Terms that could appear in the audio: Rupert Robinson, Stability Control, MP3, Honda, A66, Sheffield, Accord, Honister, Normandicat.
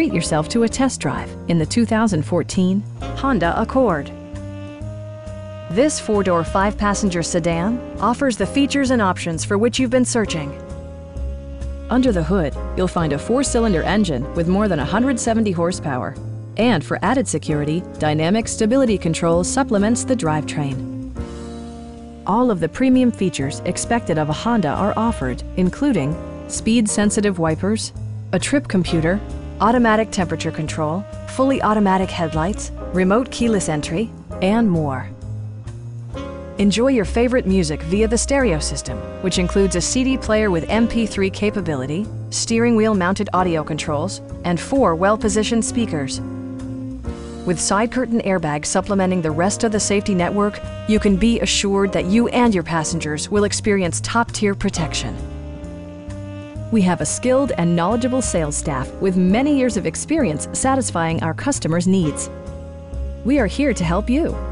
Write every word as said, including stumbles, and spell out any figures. Treat yourself to a test drive in the two thousand fourteen Honda Accord. This four-door, five-passenger sedan offers the features and options for which you've been searching. Under the hood, you'll find a four-cylinder engine with more than one hundred seventy horsepower. And for added security, Dynamic Stability Control supplements the drivetrain. All of the premium features expected of a Honda are offered, including speed-sensitive wipers, a trip computer, automatic temperature control, fully automatic headlights, remote keyless entry, and more. Enjoy your favorite music via the stereo system, which includes a C D player with M P three capability, steering wheel-mounted audio controls, and four well-positioned speakers. With side curtain airbags supplementing the rest of the safety network, you can be assured that you and your passengers will experience top-tier protection. We have a skilled and knowledgeable sales staff with many years of experience satisfying our customers' needs. We are here to help you.